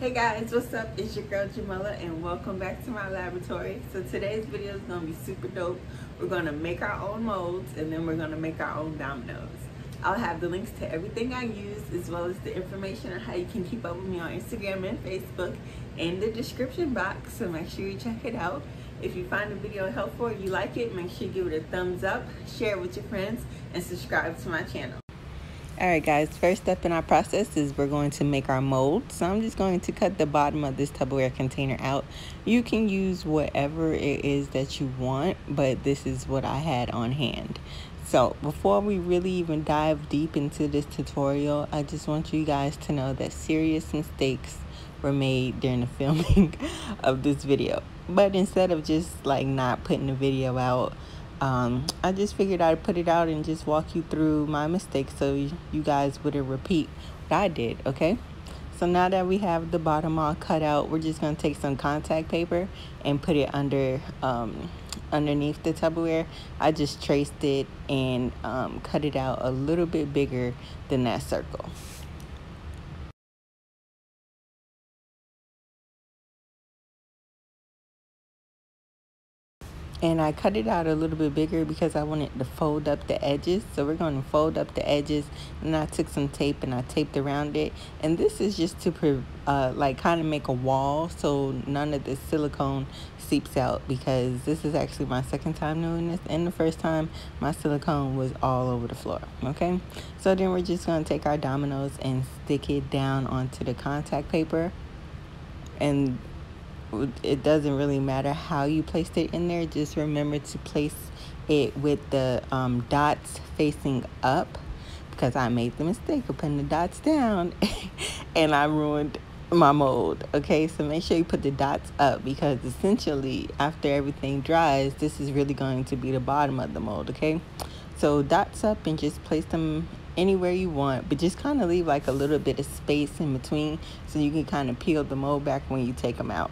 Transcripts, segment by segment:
Hey guys, what's up? It's your girl Jamela and welcome back to my laboratory. So today's video is going to be super dope. We're going to make our own molds and then we're going to make our own dominoes. I'll have the links to everything I use as well as the information on how you can keep up with me on Instagram and Facebook in the description box, so make sure you check it out. If you find the video helpful or you like it, make sure you give it a thumbs up, share it with your friends, and subscribe to my channel. Alright guys, first step in our process is we're going to make our mold. So I'm just going to cut the bottom of this Tupperware container out. You can use whatever it is that you want, but this is what I had on hand. So before we really even dive deep into this tutorial, I just want you guys to know that serious mistakes were made during the filming of this video. But instead of just like not putting the video out, I just figured I'd put it out and just walk you through my mistakes so you guys wouldn't repeat what I did, okay? So now that we have the bottom all cut out, we're just going to take some contact paper and put it under underneath the Tupperware. I just traced it and cut it out a little bit bigger than that circle. And I cut it out a little bit bigger because I wanted to fold up the edges. So we're going to fold up the edges. And I took some tape and I taped around it. And this is just to like kind of make a wall so none of the silicone seeps out, because this is actually my second time doing this. And the first time my silicone was all over the floor. Okay. So then we're just going to take our dominoes and stick it down onto the contact paper. And it doesn't really matter how you placed it in there, just remember to place it with the dots facing up, because I made the mistake of putting the dots down and I ruined my mold. Okay, so make sure you put the dots up, because essentially after everything dries, this is really going to be the bottom of the mold. Okay, so dots up and just place them anywhere you want, but just kind of leave like a little bit of space in between so you can kind of peel the mold back when you take them out.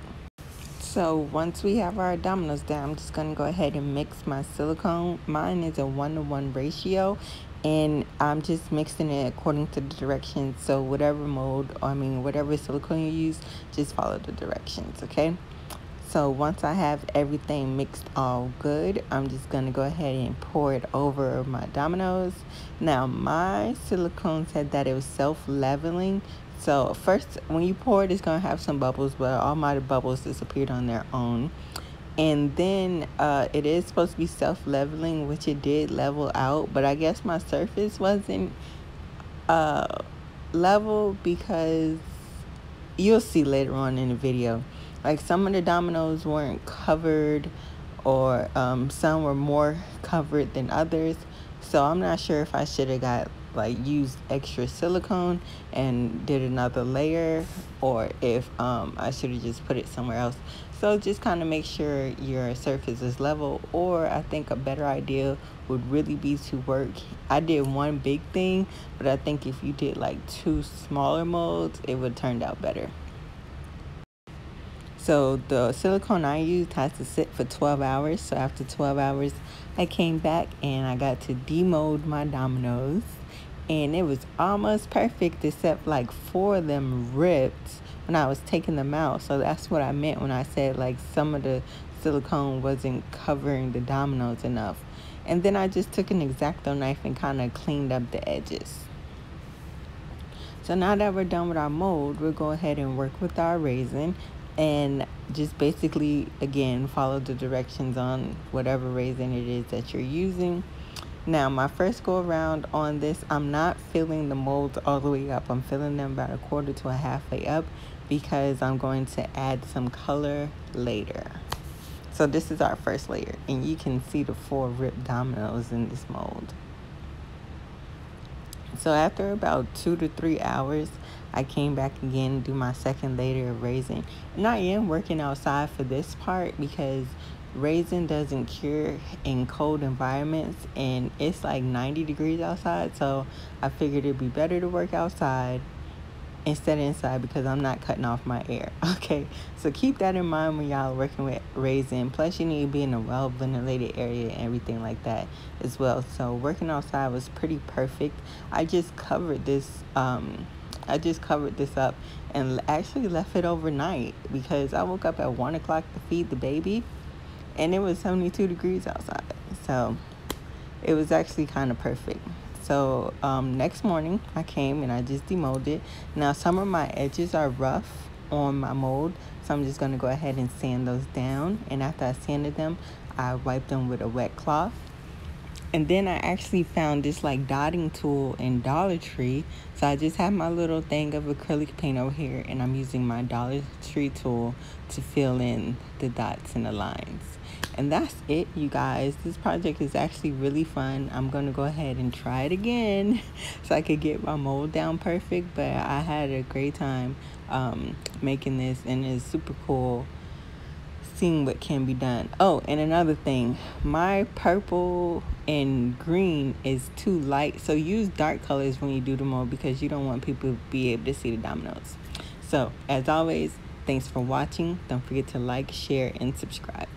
So once we have our dominoes down, I'm just going to go ahead and mix my silicone. Mine is a 1:1 ratio, and I'm just mixing it according to the directions. So whatever mold, or I mean whatever silicone you use, just follow the directions, okay? So once I have everything mixed all good, I'm just going to go ahead and pour it over my dominoes. Now my silicone said that it was self-leveling. So first, when you pour it, it's going to have some bubbles, but all my bubbles disappeared on their own. And then it is supposed to be self-leveling, which it did level out. But I guess my surface wasn't level, because you'll see later on in the video. Like some of the dominoes weren't covered, or some were more covered than others. So I'm not sure if I should have got like used extra silicone and did another layer, or if I should have just put it somewhere else. So just kind of make sure your surface is level, or I think a better idea would really be to work. I did one big thing, but I think if you did like two smaller molds, it would turn out better. So the silicone I used has to sit for 12 hours. So after 12 hours, I came back and I got to demold my dominoes. And it was almost perfect, except like 4 of them ripped when I was taking them out. So that's what I meant when I said like some of the silicone wasn't covering the dominoes enough. And then I just took an X-Acto knife and kind of cleaned up the edges. So now that we're done with our mold, we'll go ahead and work with our raisin. And just basically, again, follow the directions on whatever raisin it is that you're using. Now, my first go around on this, I'm not filling the molds all the way up. I'm filling them about 1/4 to 1/2 way up, because I'm going to add some color later. So this is our first layer, and you can see the 4 ripped dominoes in this mold. So after about 2 to 3 hours, I came back again, do my second layer of raisin. And I am working outside for this part, because raisin doesn't cure in cold environments, and it's like 90 degrees outside. So I figured it'd be better to work outside instead of inside, because I'm not cutting off my air. Okay, so keep that in mind when y'all working with raisin. Plus you need to be in a well ventilated area and everything like that as well. So working outside was pretty perfect. I just covered this I just covered this up and actually left it overnight because I woke up at 1 o'clock to feed the baby and it was 72 degrees outside. So it was actually kind of perfect. So next morning I came and I just demolded it. Now some of my edges are rough on my mold, so I'm just gonna go ahead and sand those down. And after I sanded them, I wiped them with a wet cloth. And then I actually found this like dotting tool in Dollar Tree. So I just have my little thing of acrylic paint over here and I'm using my Dollar Tree tool to fill in the dots and the lines. And that's it, you guys. This project is actually really fun. I'm gonna go ahead and try it again so I could get my mold down perfect, but I had a great time making this and it's super cool seeing what can be done. Oh, and another thing, my purple and green is too light, so use dark colors when you do the mold because you don't want people to be able to see the dominoes. So as always, thanks for watching. Don't forget to like, share, and subscribe.